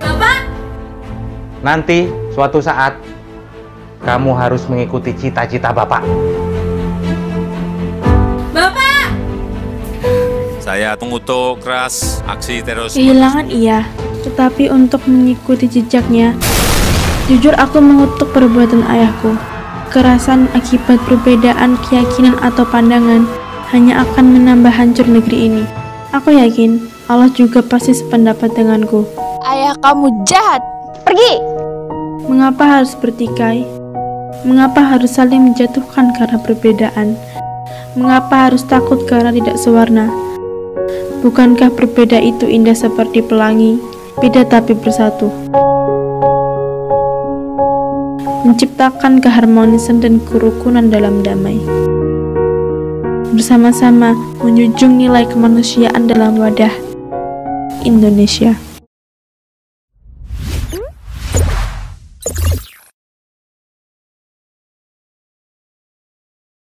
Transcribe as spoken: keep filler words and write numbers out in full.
Bapak! Nanti, suatu saat, kamu harus mengikuti cita-cita Bapak. Bapak! Saya tunggu tuh keras aksi terorisme. Kehilangan iya, tetapi untuk mengikuti jejaknya, jujur aku mengutuk perbuatan ayahku. Kekerasan akibat perbedaan keyakinan atau pandangan hanya akan menambah hancur negeri ini. Aku yakin Allah juga pasti sependapat denganku. Ayah kamu jahat. Pergi! Mengapa harus bertikai? Mengapa harus saling menjatuhkan karena perbedaan? Mengapa harus takut karena tidak sewarna? Bukankah berbeda itu indah seperti pelangi, beda tapi bersatu? Menciptakan keharmonisan dan kerukunan dalam damai. Bersama-sama menjunjung nilai kemanusiaan dalam wadah Indonesia.